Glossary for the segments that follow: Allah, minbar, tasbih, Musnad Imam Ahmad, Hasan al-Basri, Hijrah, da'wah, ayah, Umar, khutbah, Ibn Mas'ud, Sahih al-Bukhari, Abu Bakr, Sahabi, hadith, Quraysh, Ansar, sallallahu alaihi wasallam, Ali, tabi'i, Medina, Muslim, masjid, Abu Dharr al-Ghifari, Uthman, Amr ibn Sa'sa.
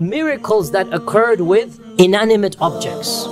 miracles that occurred with inanimate objects.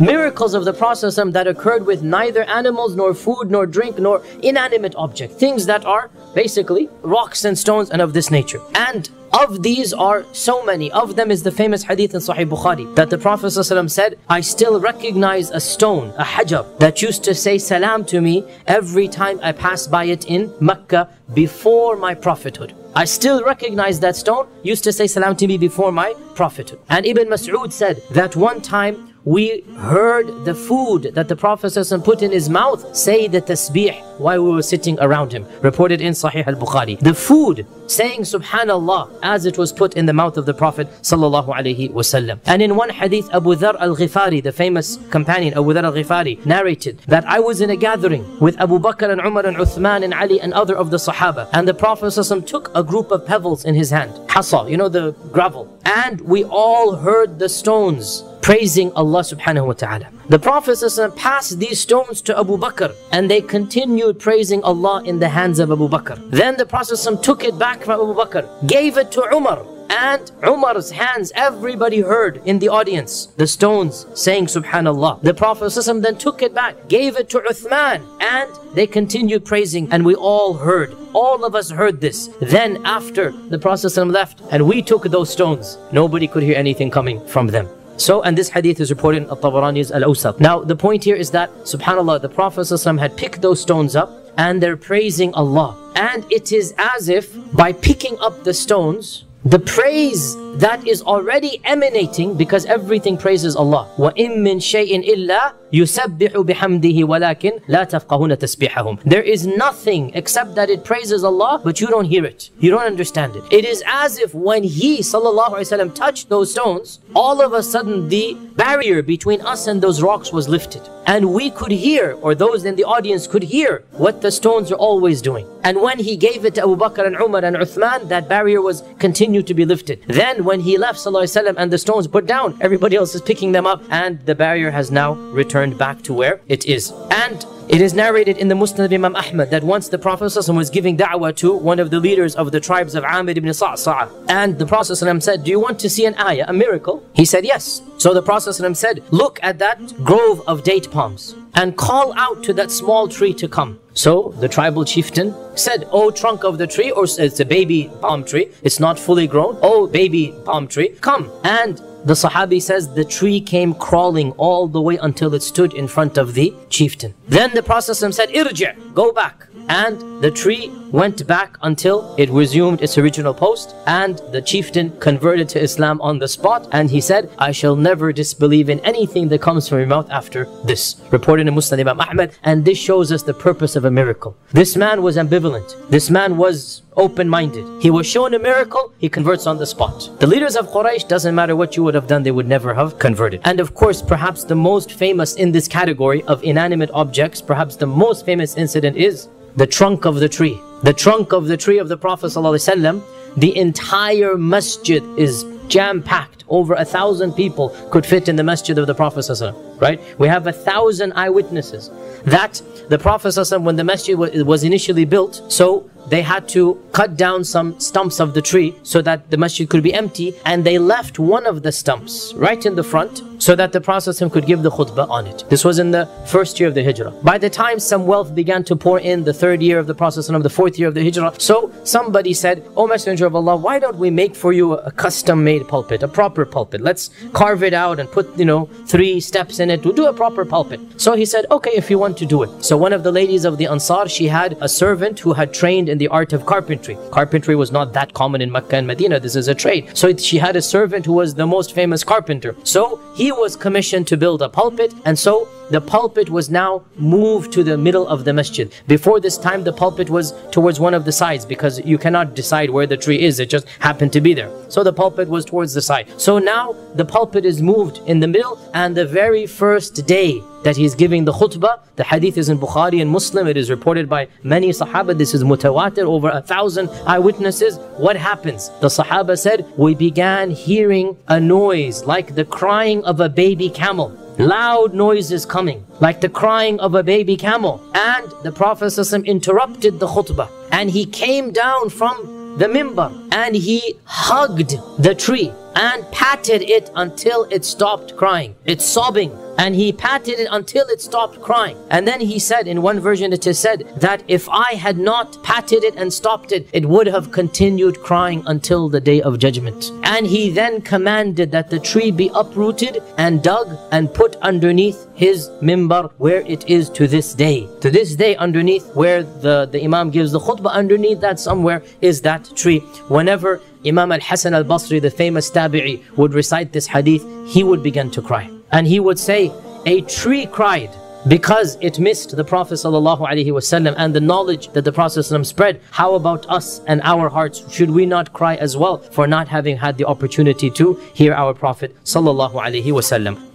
Miracles of the Prophet that occurred with neither animals, nor food, nor drink, nor inanimate object. Things that are basically rocks and stones and of this nature. And of these are so many. Of them is the famous hadith in Sahih Bukhari that the Prophet said, I still recognize a stone, a hajar, that used to say salam to me every time I passed by it in Mecca before my prophethood. I still recognize that stone used to say salam to me before my prophethood. And Ibn Mas'ud said that one time we heard the food that the Prophet put in his mouth say the tasbih while we were sitting around him, reported in Sahih al-Bukhari. The food saying subhanallah as it was put in the mouth of the Prophet ﷺ. And in one hadith, Abu Dharr al-Ghifari, the famous companion Abu Dharr al-Ghifari, narrated that I was in a gathering with Abu Bakr and Umar and Uthman and Ali and other of the Sahaba, and the Prophet ﷺ took a group of pebbles in his hand, hasa, you know, the gravel, and we all heard the stones praising Allah subhanahu wa ta'ala. The Prophet passed these stones to Abu Bakr and they continued praising Allah in the hands of Abu Bakr. Then the Prophet took it back from Abu Bakr, gave it to Umar, and Umar's hands, everybody heard in the audience the stones saying subhanallah. The Prophet then took it back, gave it to Uthman, and they continued praising, and we all heard. All of us heard this. Then after the Prophet left and we took those stones, nobody could hear anything coming from them. So, and this hadith is reported in At-Tabarani's Al-Awsat. Now, the point here is that, subhanAllah, the Prophet ﷺ had picked those stones up and they're praising Allah. And it is as if, by picking up the stones, the praise that is already emanating, because everything praises Allah. وَإِن مِّن شَيْءٍ إِلَّا يُسَبِّحُ بِحَمْدِهِ وَلَكِنْ لَا تَفْقَهُونَ تَسْبِحَهُمْ. There is nothing except that it praises Allah, but you don't hear it. You don't understand it. It is as if when he, sallallahu alayhi wa sallam, touched those stones, all of a sudden the barrier between us and those rocks was lifted. And we could hear, or those in the audience could hear, what the stones are always doing. And when he gave it to Abu Bakr and Umar and Uthman, that barrier was continued to be lifted. Then when he left sallallahu alaihi wasallam and the stones put down, everybody else is picking them up and the barrier has now returned back to where it is. And it is narrated in the Musnad Imam Ahmad that once the Prophet ﷺ was giving da'wah to one of the leaders of the tribes of Amr ibn Sa'sa, and the Prophet ﷺ said, do you want to see an ayah, a miracle? He said, yes. So the Prophet ﷺ said, look at that grove of date palms and call out to that small tree to come. So the tribal chieftain said, oh trunk of the tree, or it's a baby palm tree, it's not fully grown, oh baby palm tree, come. And the Sahabi says the tree came crawling all the way until it stood in front of the chieftain. Then the Prophet said, irji', go back. And the tree went back until it resumed its original post. And the chieftain converted to Islam on the spot. And he said, I shall never disbelieve in anything that comes from your mouth after this. Reported in Muslim Imam Ahmad. And this shows us the purpose of a miracle. This man was ambivalent. This man was open-minded. He was shown a miracle, he converts on the spot. The leaders of Quraysh, doesn't matter what you would have done, they would never have converted. And of course, perhaps the most famous in this category of inanimate objects, perhaps the most famous incident is the trunk of the tree. The trunk of the tree of the Prophet ﷺ, the entire masjid is jam-packed. Over 1,000 people could fit in the masjid of the Prophet ﷺ, right? We have 1,000 eyewitnesses that the Prophet ﷺ, when the masjid was initially built, so they had to cut down some stumps of the tree so that the masjid could be empty, and they left one of the stumps right in the front so that the Prophet could give the khutbah on it. This was in the first year of the Hijrah. By the time some wealth began to pour in, the third year of the Prophet, the fourth year of the Hijrah, so somebody said, O Messenger of Allah, why don't we make for you a custom-made pulpit, a proper pulpit? Let's carve it out and put, you know, 3 steps in it to do a proper pulpit. So he said, okay, if you want to do it. So one of the ladies of the Ansar, she had a servant who had trained in the art of carpentry. Carpentry was not that common in Mecca and Medina. This is a trade. So she had a servant who was the most famous carpenter. So he was commissioned to build a pulpit, and so the pulpit was now moved to the middle of the masjid. Before this time, the pulpit was towards one of the sides because you cannot decide where the tree is. It just happened to be there. So the pulpit was towards the side. So now the pulpit is moved in the middle, and the very first day that he's giving the khutbah, the hadith is in Bukhari and Muslim, it is reported by many Sahaba, this is mutawatir, over 1,000 eyewitnesses. What happens? The Sahaba said, we began hearing a noise like the crying of a baby camel. Loud noises coming, like the crying of a baby camel. And the Prophet ﷺ interrupted the khutbah, and he came down from the minbar and he hugged the tree and patted it until it stopped crying. It's sobbing. And he patted it until it stopped crying. And then he said, in one version it is said, that if I had not patted it and stopped it, it would have continued crying until the day of judgment. And he then commanded that the tree be uprooted and dug and put underneath his minbar, where it is to this day. To this day, underneath where the Imam gives the khutbah, underneath that somewhere is that tree. Whenever Imam al-Hasan al-Basri, the famous tabi'i, would recite this hadith, he would begin to cry. And he would say, a tree cried because it missed the Prophet ﷺ and the knowledge that the Prophet ﷺ spread. How about us and our hearts? Should we not cry as well for not having had the opportunity to hear our Prophet ﷺ?